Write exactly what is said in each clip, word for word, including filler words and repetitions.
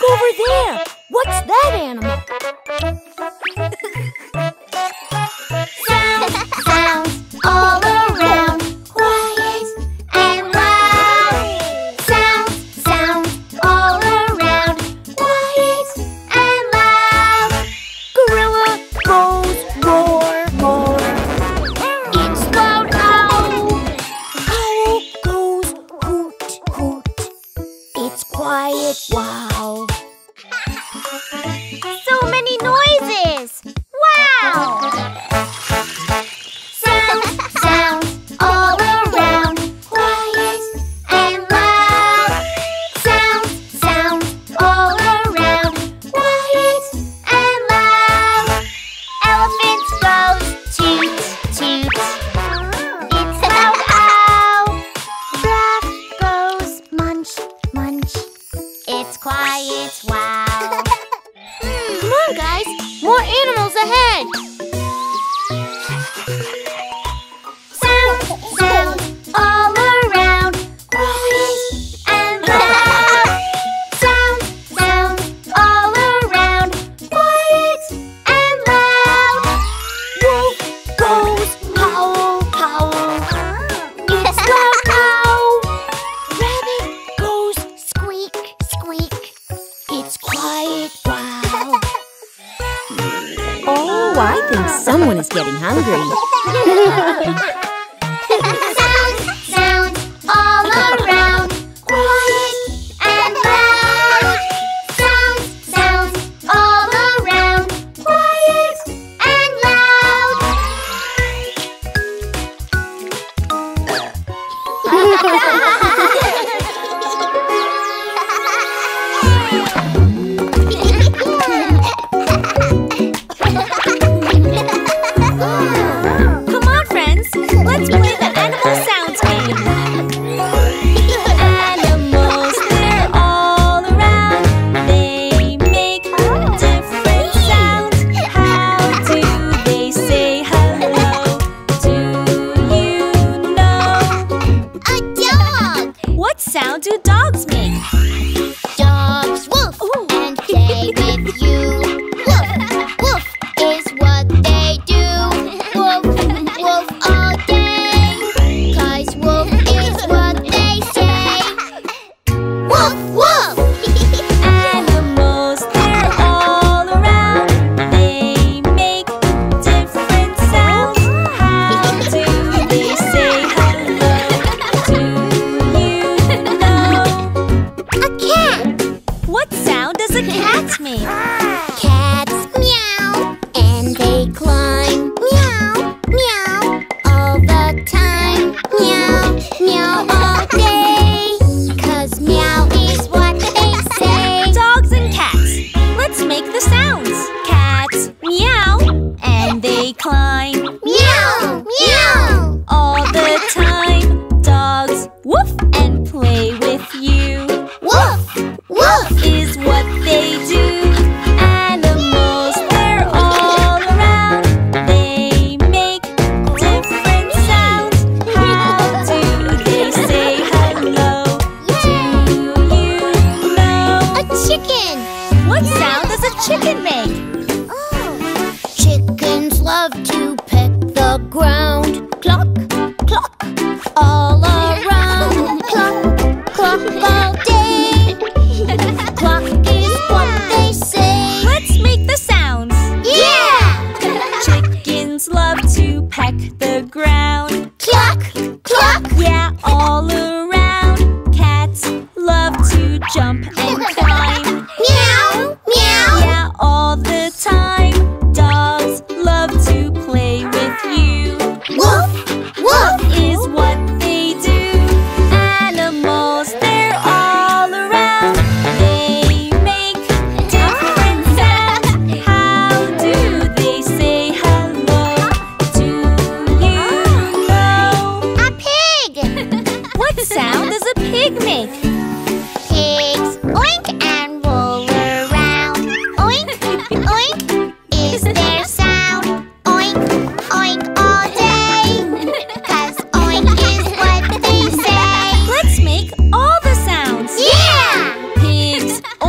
Look over there! What's that animal? Sounds, sounds all around, quiet and loud. Sounds, sounds all around, quiet and loud. Gorilla goes roar, roar. It's loud owl. Owl goes hoot, hoot. It's quiet, wow.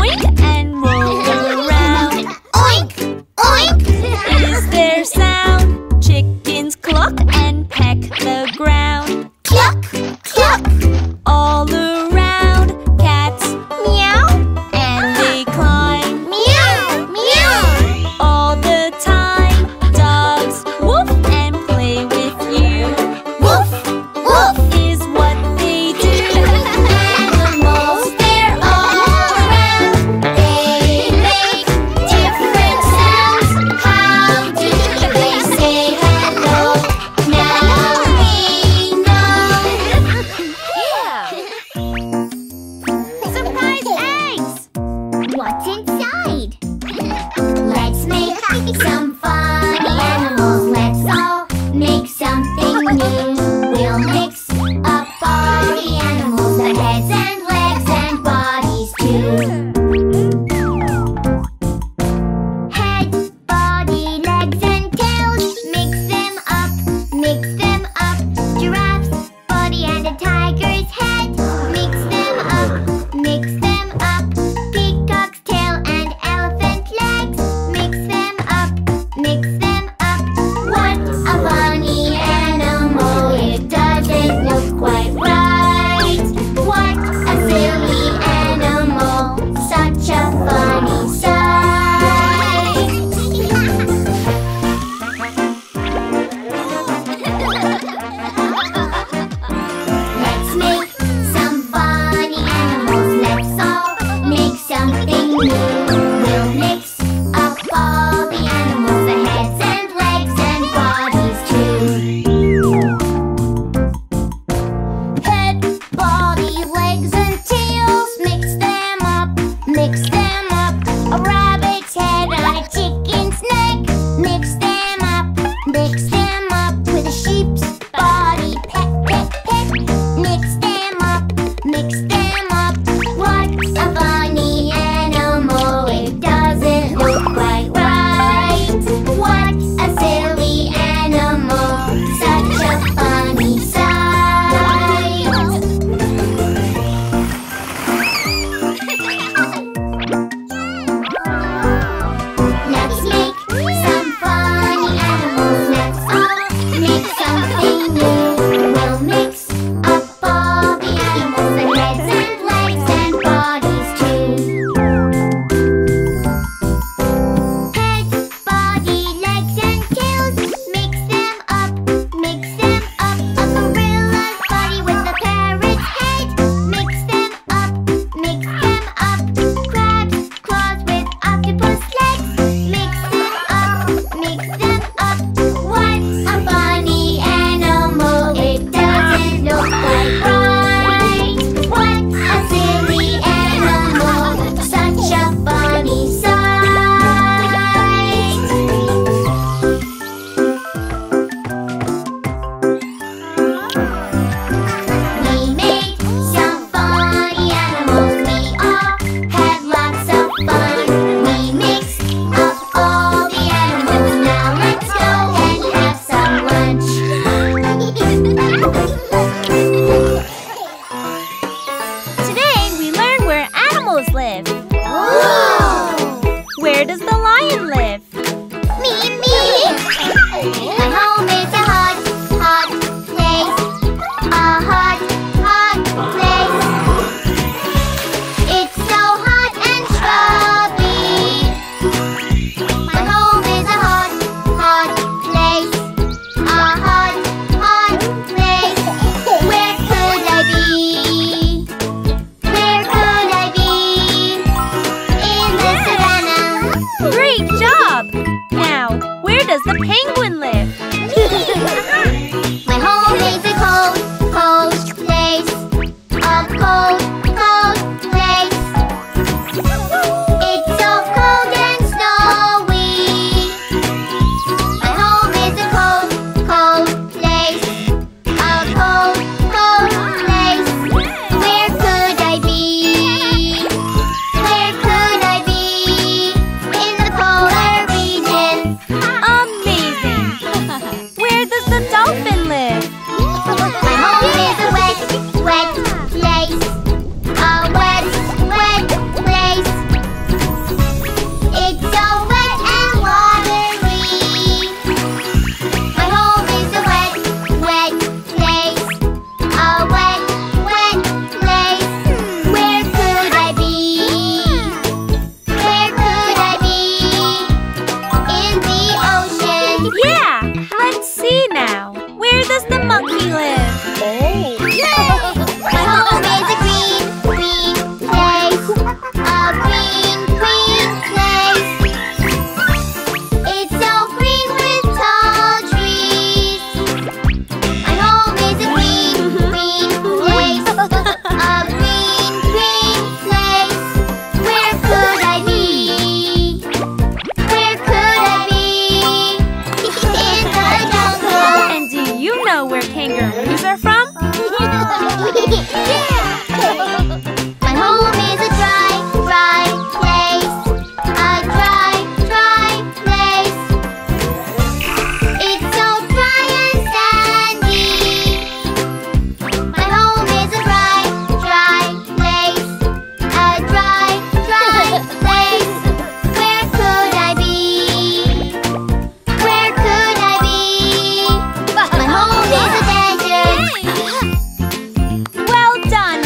Oink and Done.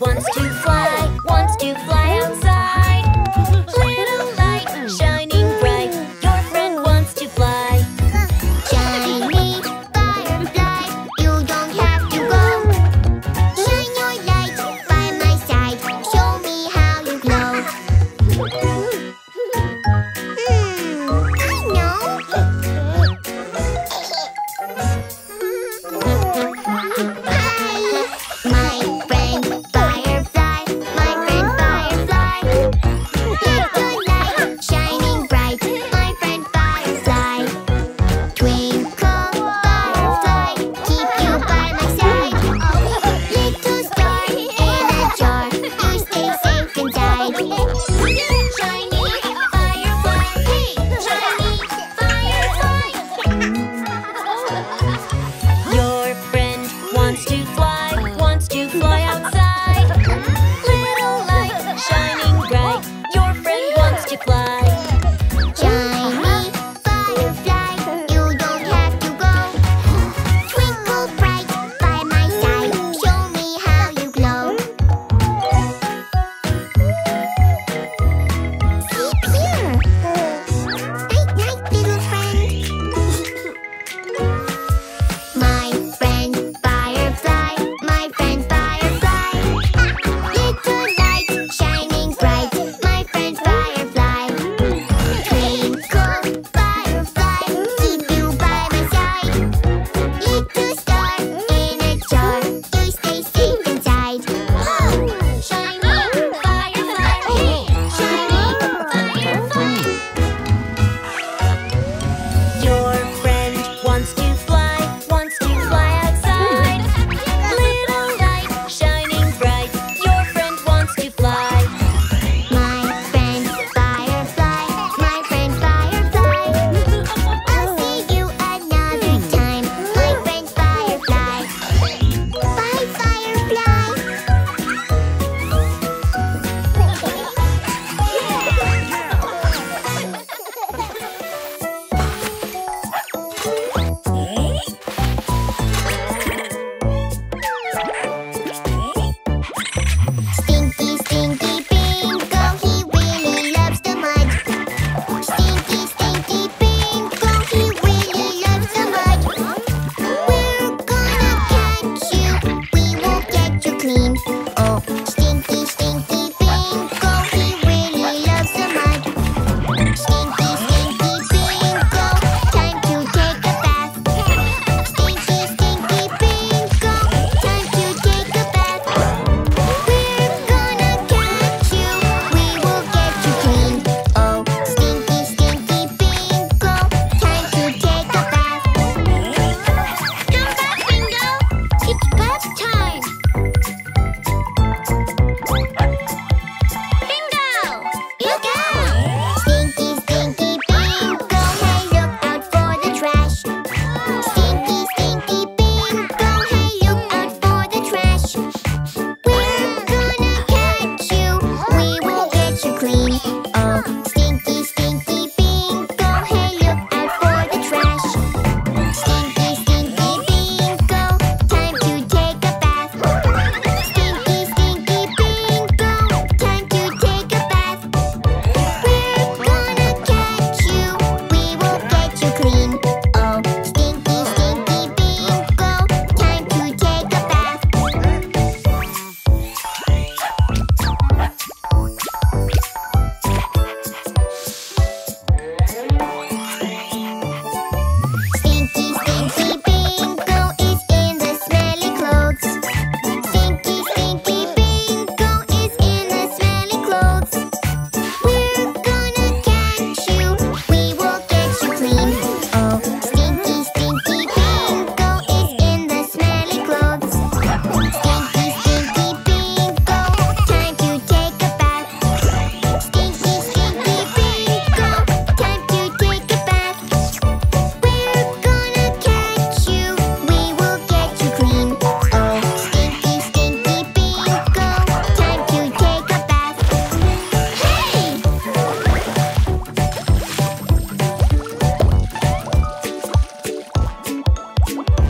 wants to fly, wants to fly outside. Little light shining bright, your friend wants to fly. Shiny firefly, you don't have to go. Shine your light by my side, show me how you glow. Hmm, I know.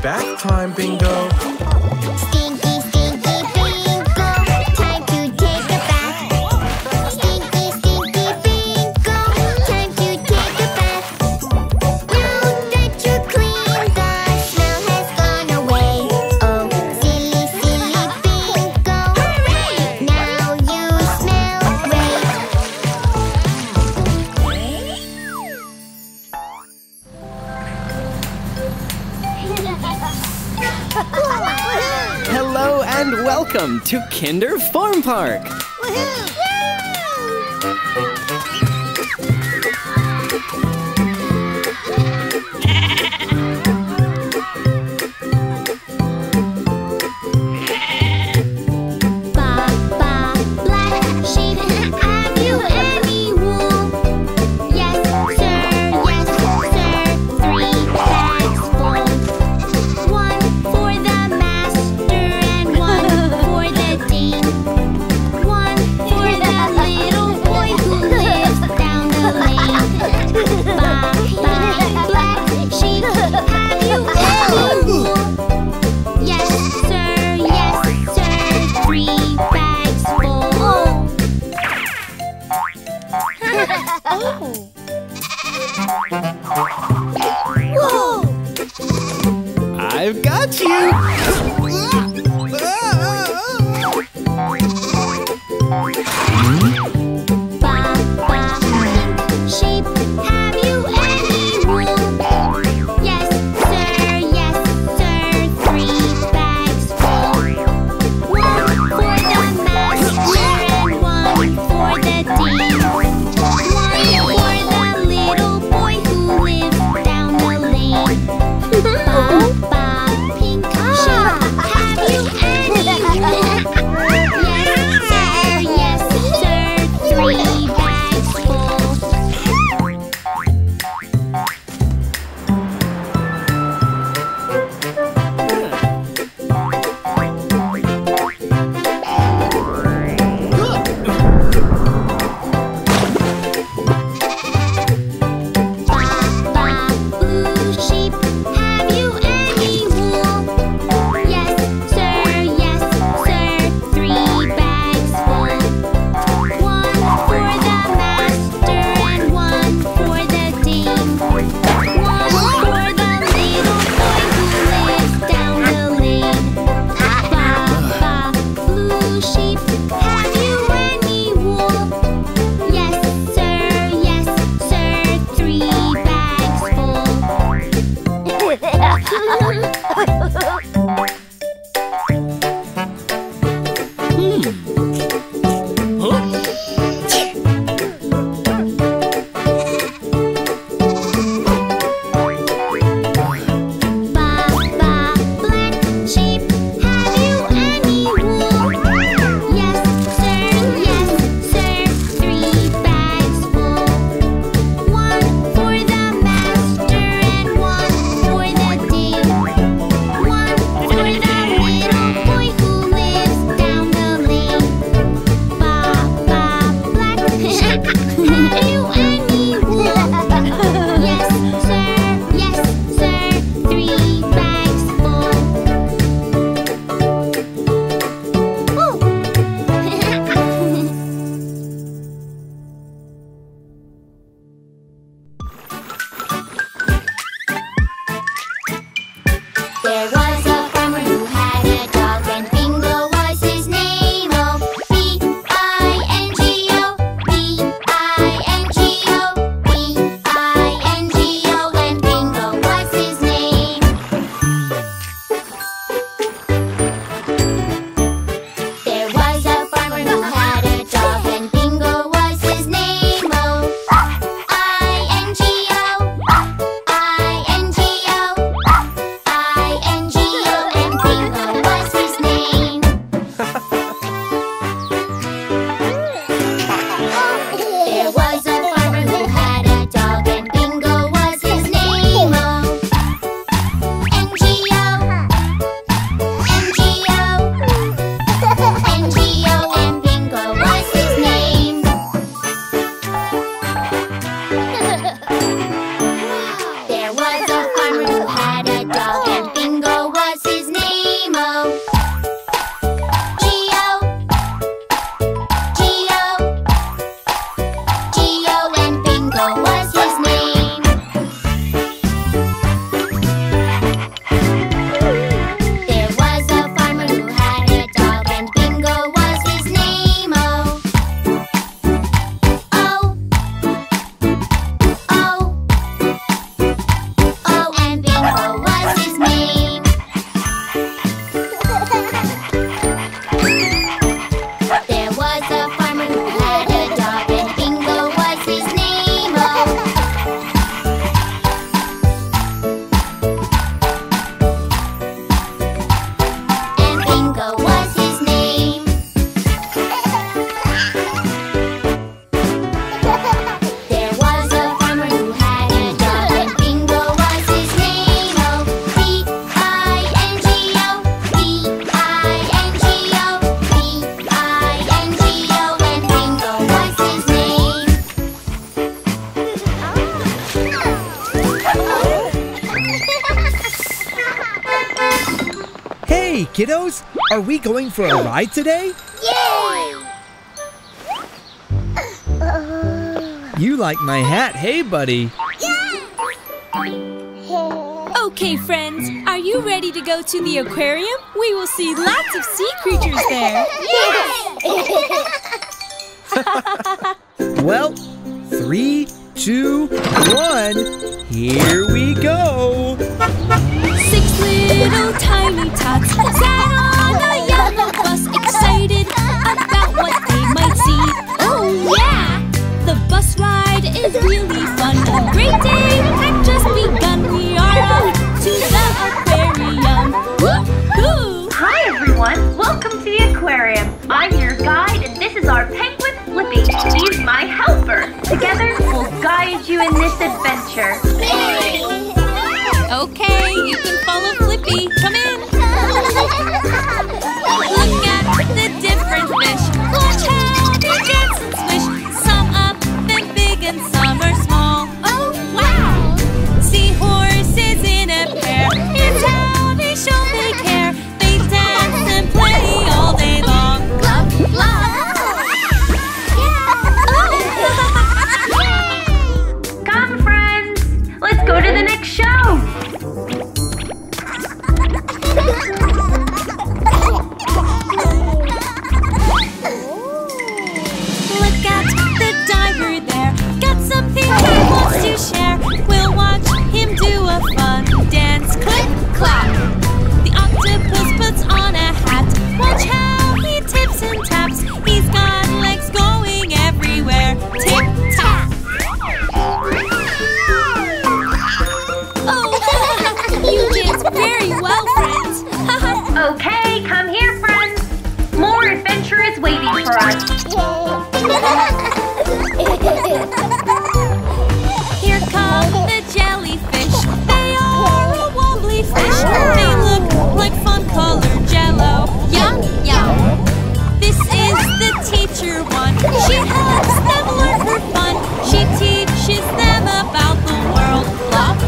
Bath time bingo. Stinky, stinky bingo. Welcome to Kinder Farm Park! Woohoo! I've got you! Ba, ba, pink sheep, have you any wool? Yes, sir, yes, sir, three bags full. One for the master and one for the dean. One for the little boy who lives down the lane. Ba, ba, kiddos? Are we going for a ride today? Yay! You like my hat, hey, buddy? Yeah! Okay, friends, are you ready to go to the aquarium? We will see lots of sea creatures there. Yes! Well, three, two, one, here we go! Six little tiny tots sat on a yellow bus, excited about what they might see. Oh, yeah! The bus ride is really fun. A great day had just begun. We are off to the aquarium. Woo-hoo! Hi, everyone. Welcome to the aquarium. I'm your guide, and this is our penguin, Flippy. He's my helper. Together, we'll guide you in this adventure. Okay, you can follow Flippy. Come in. Look at the different fish. Watch how they dance and swish. Some up and big and some are small. Oh, wow! Seahorses in a pair. It's how they show they care. They dance and play all day long. Love, love. Come, friends. Let's go to the next show. Share. We'll watch him do a fun dance. Click, clap. The octopus puts on a hat. Watch how he tips and taps. He's got legs going everywhere. Tip, tap. Oh, you did very well, friends. Okay, come here, friends. More adventure is waiting for us. The jellyfish, they are a wobbly fish. They look like fun colored jello. Yum, yum. This is the teacher one. She helps them learn for fun. She teaches them about the world. Love,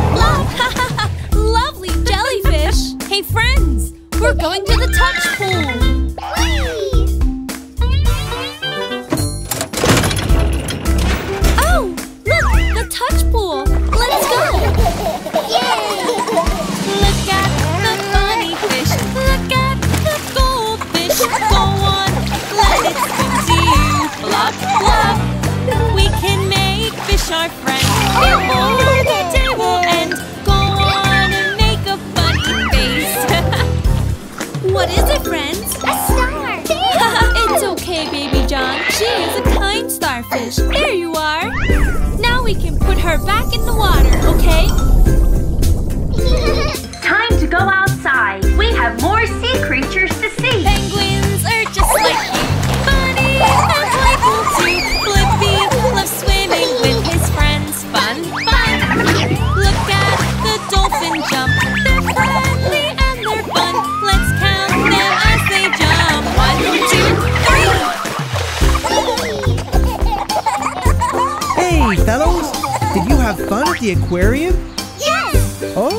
love. Lovely jellyfish. Hey, friends, we're going to the touch pool. Our friends, before the day will end, go on and make a funny face. What is it, friends? A star! It's okay, Baby John. She is a kind starfish. There you are. Now we can put her back in the water, okay? Time to go outside. We have more sea creatures to see. Penguins are just like you. Bunnies are playful too. Flippy loves swimming with fun, fun! Look at the dolphin jump. They're friendly and they're fun. Let's count them as they jump. One, two, three! Hey, fellows! Did you have fun at the aquarium? Yes! Oh!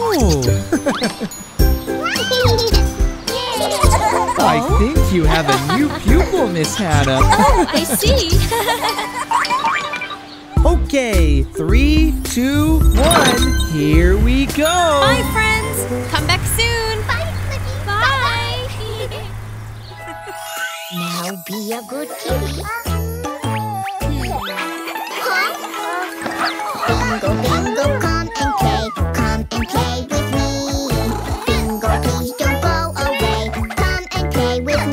I think you have a new pupil, Miss Hannah. Oh, I see! Okay, three, two, one, here we go! Bye, friends! Come back soon! Bye, Flicky! Bye! Bye. Now be a good kitty. Bingo, bingo, come and play. Come and play with me. Bingo, please don't go away. Come and play with me.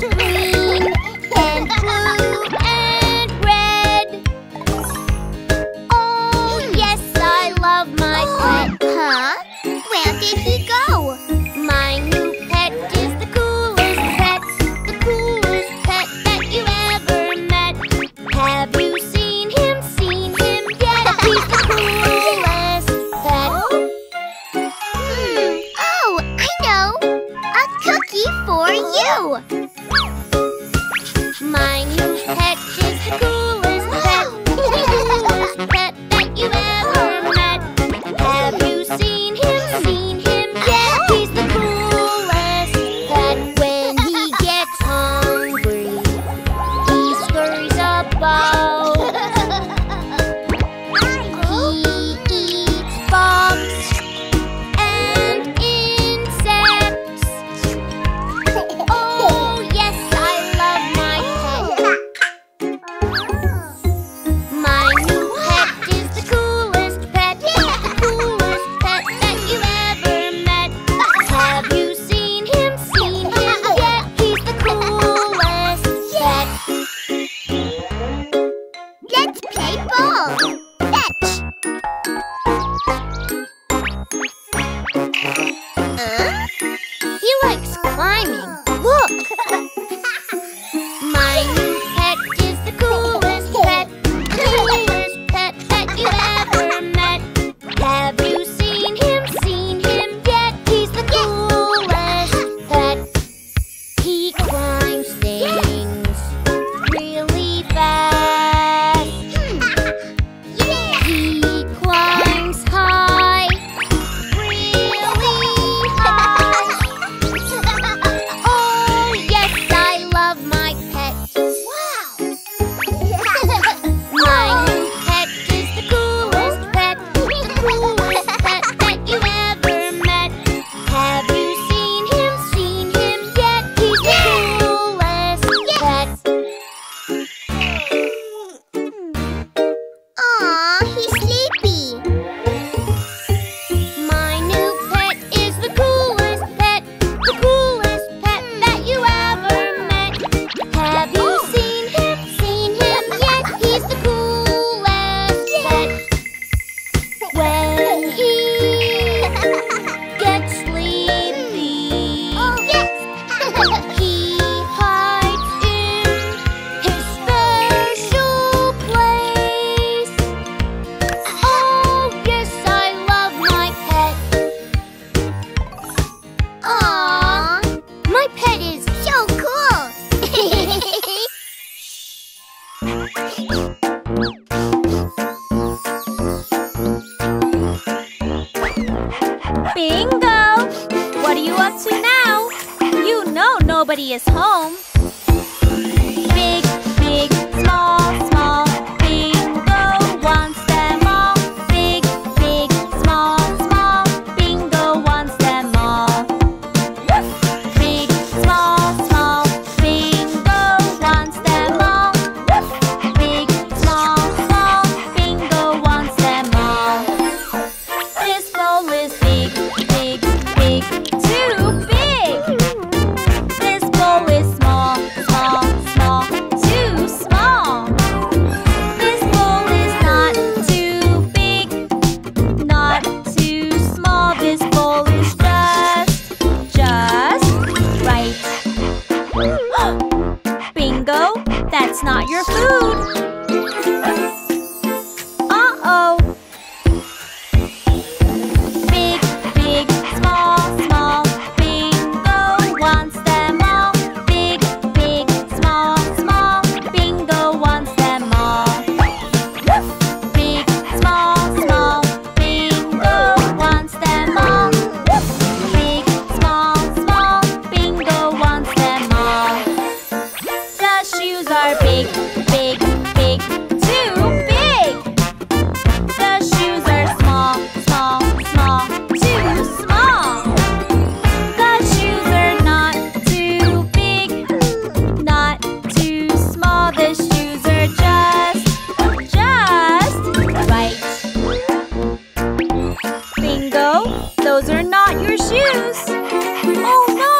There's blue and blue and red. Oh, yes, I love my pet. Huh? Where did he go? My new pet is the coolest pet, the coolest pet that you ever met. Have you seen him, seen him yet? He's the coolest pet. Hmm. Oh, I know. A cookie for you. My new pet is the coolest pet, the coolest pet that you ever met. Have you seen him, seen him? Yeah, he's the coolest pet. When he gets hungry, he scurries about. He eats bugs and insects. Oh, yes, I love my My new pet is the coolest pet, the coolest pet that you ever met. Have you seen him, seen him yet? He's the coolest pet. Let's play ball. Fetch. Huh? He likes climbing. Look. My new pet is the coolest pet, the coolest pet that you ever met. Have you seen him, seen him yet? He's the coolest pet. He climbs things really fast. He climbs high, really high. Oh, yes, I love my pet. My new pet is the coolest pet, the coolest pet that you ever met. Have you seen him, seen him yet? He's the coolest pet. Aw, he's sleepy. My new pet is the coolest pet, the coolest pet that you ever met. Have you seen him, seen him yet? He's the coolest pet. When he gets sleepy, he hides in his special place. Oh, yes, I love my pet. Aw, my pet is so cool. Bingo! What are you up to now? You know nobody is home. Big, big, small, small, Bingo wants them all. Big, big, small, small, Bingo wants them all. Big, small, small, Bingo wants them all. Big, small, small, Bingo wants them all. This bowl is big, big, big, too big. This bowl is small, small, small, too small. This bowl is not too big, not too small. This bowl is just, just right. Bingo, that's not your food. Uh-oh. Big, big, small, small, Bingo wants them all. Big, big, small, small, Bingo wants them all. Big, small, small, Bingo wants them all. Big, small, small, Bingo wants them all. The shoes are big, big, big, too big. The shoes are small, small, small, too small. The shoes are not too big, not too small. The shoes are just, just right. Bingo, those are not your shoes. Oh no!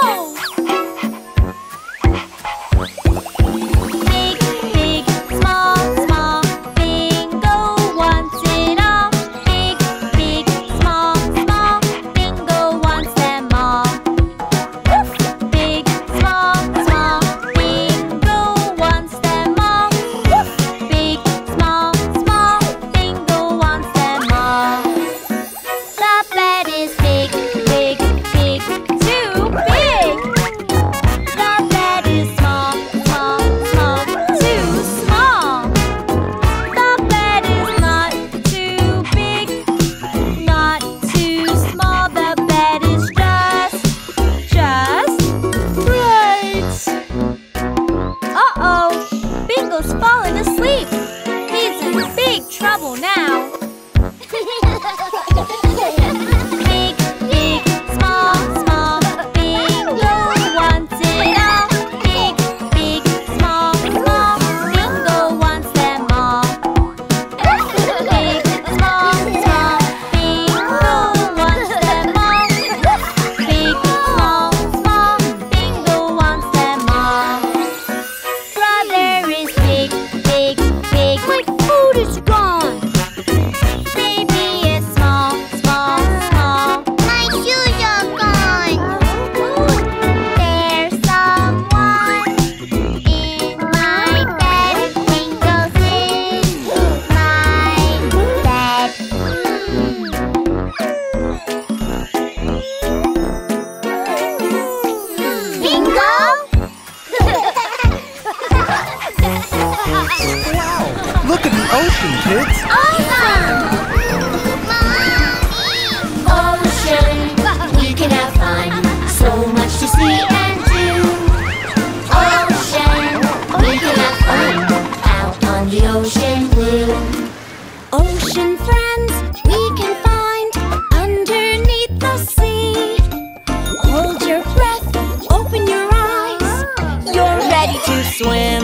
swim.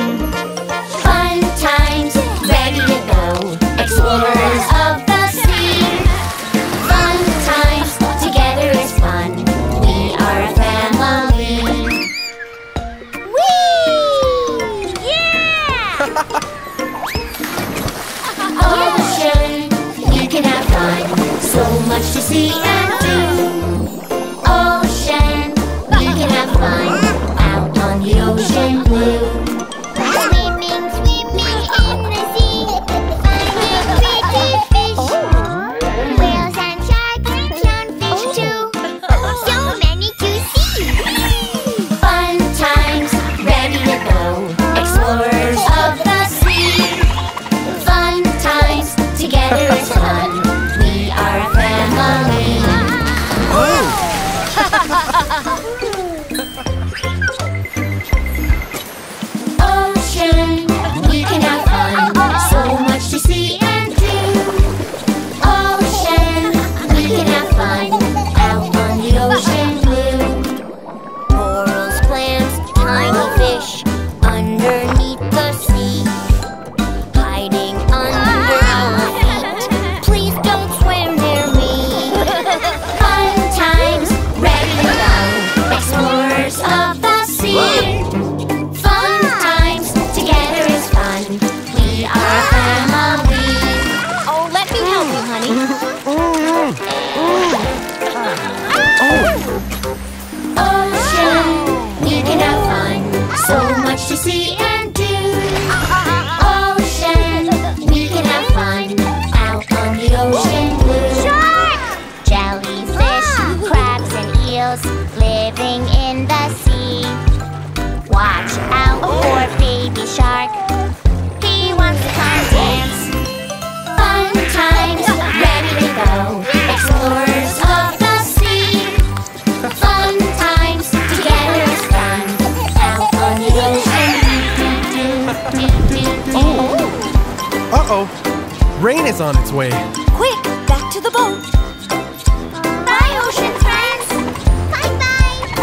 Fun times, ready to go, explorers of the sea. Fun times, together is fun, we are a family. Whee! Yeah! Ocean, you can have fun, so much to see and do. Ocean, you can have fun. The ocean blue. Swimming, swimming in the sea, finding pretty fish. Whales and sharks and clownfish too. So many to see. Fun times, ready to go, explorers of the sea. Fun times, together is fun, we are a family. Rain is on its way. Quick, back to the boat. Bye, ocean friends. Bye-bye.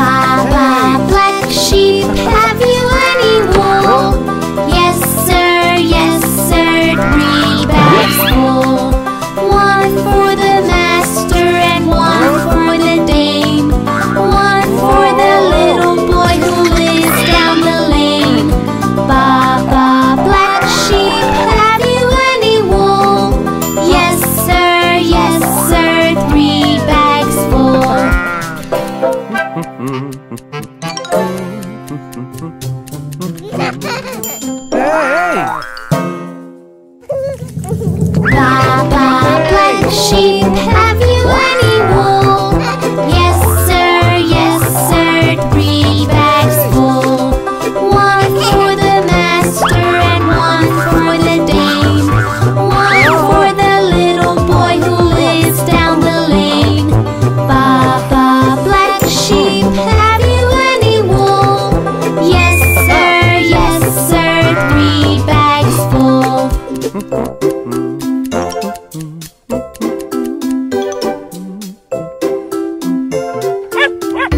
Baba, black sheep.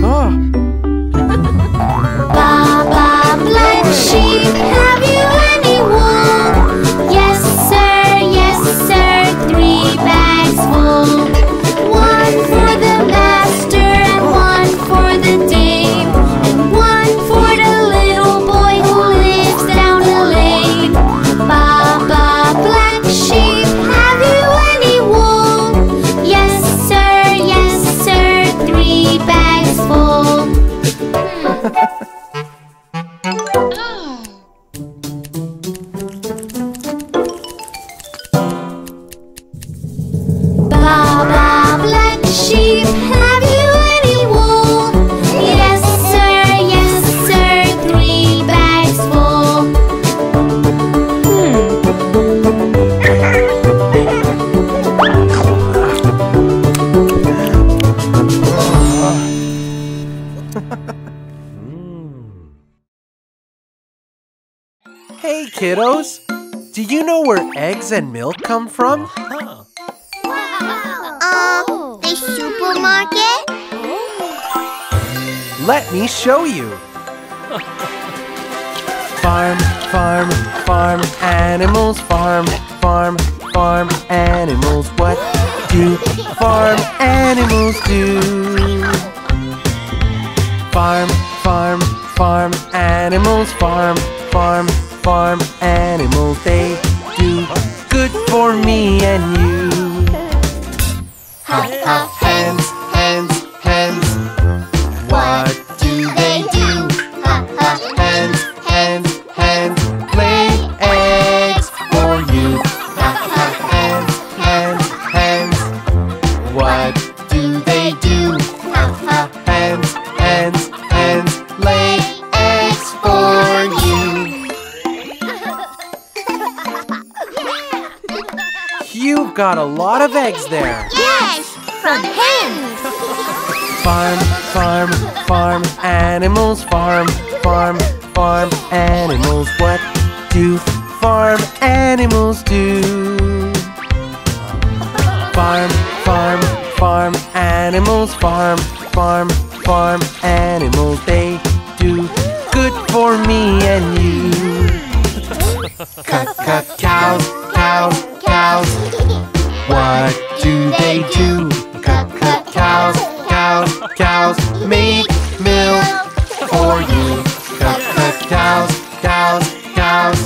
Oh, kiddos? Do you know where eggs and milk come from? Huh. Uh, the supermarket? Let me show you. Farm, farm, farm animals. Farm, farm, farm animals. What do farm animals do? Farm, farm, farm animals. Farm, farm, farm animals. They do good for me and you. Huff, huff, hens, hens, hens. What? Got a lot of eggs there. Yes, from hens. Farm, farm, farm animals. Farm, farm, farm animals. What do farm animals do? Farm, farm, farm animals. Farm, farm, farm animals. They do good for me and you. C-c-cows, cows, cows. What do they do? C-c-cows, cows, cows make milk for you. C-c-cows, cows, cows.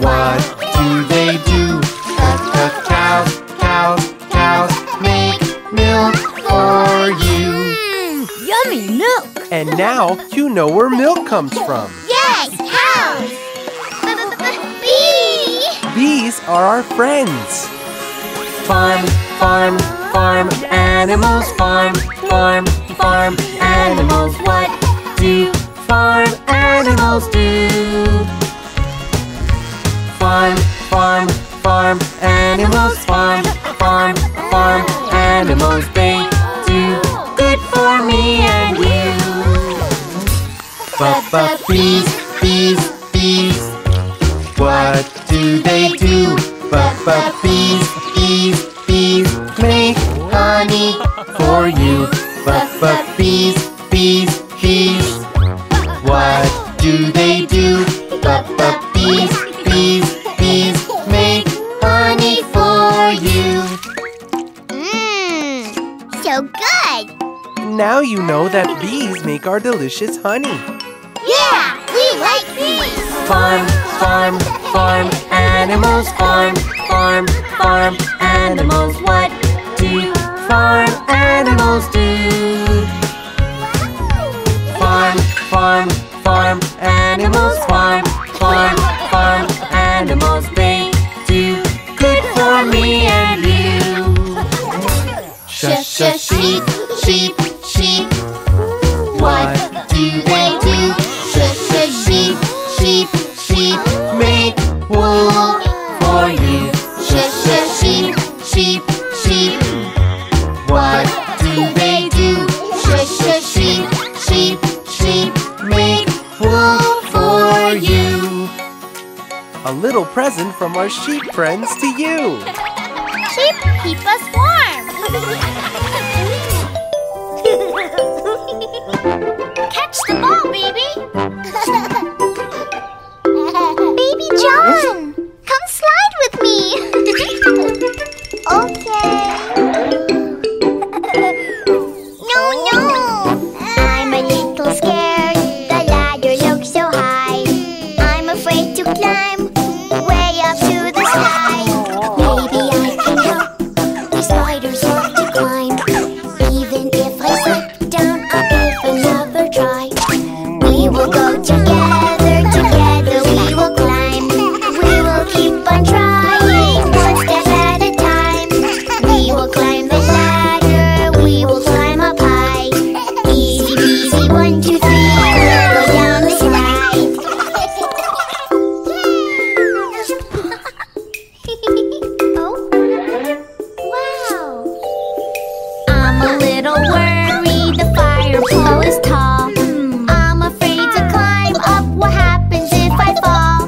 What do they do? C-c-cows, cows, cows make milk for you. Mm, yummy milk! And now you know where milk comes from. Yes, cows! Bees! Bees are our friends. Farm, farm, farm animals. Farm, farm, farm animals. What do farm animals do? Farm, farm, farm animals. Farm, farm, farm animals. They do good for me and you. Ba-ba bees, bees, bees. What do they do? Ba-ba bees. Bees, bees, make honey for you. But bees, bees, bees. What do they do? But bees, bees, bees, make honey for you. Mmm, so good. Now you know that bees make our delicious honey. Yeah, we like bees. Farm, farm, farm animals. Farm, farm, farm animals. What do farm animals do? Farm, farm, farm animals. Farm, farm, farm animals. They do good for me and you. Sh sh sheep, sheep, sheep. What do they do? Sh sh sheep, sheep, sheep. Make wool for you. Sheep, sheep, sheep. What do they do? Sheep, sheep, sheep, sheep. Make wool for you. A little present from our sheep friends to you. Sheep keep us warm. Catch the ball, baby. Baby John, come slide with me. Tall. I'm afraid to climb up. What happens if I fall?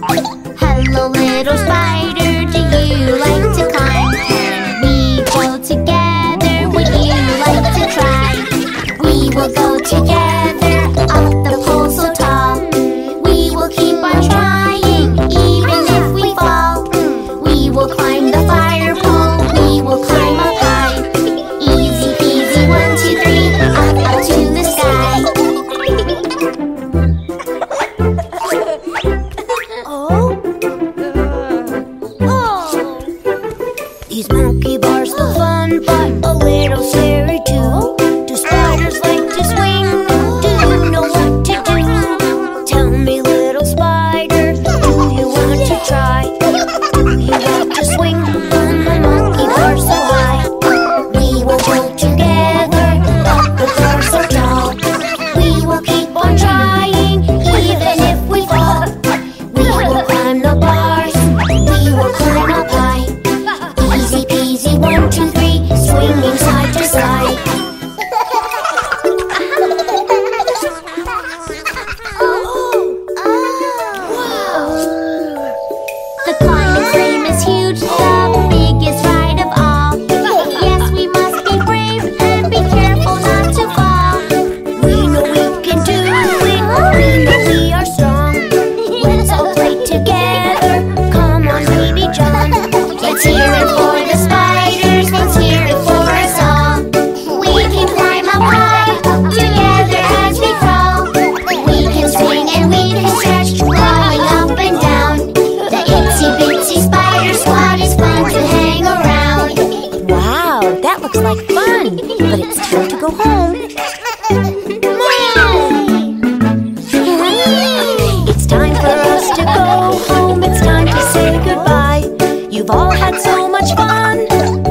but it's time to go home. It's time for us to go home. It's time to say goodbye. You've all had so much fun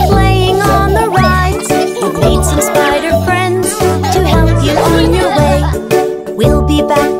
playing on the rides. You've made some spider friends to help you on your way. We'll be back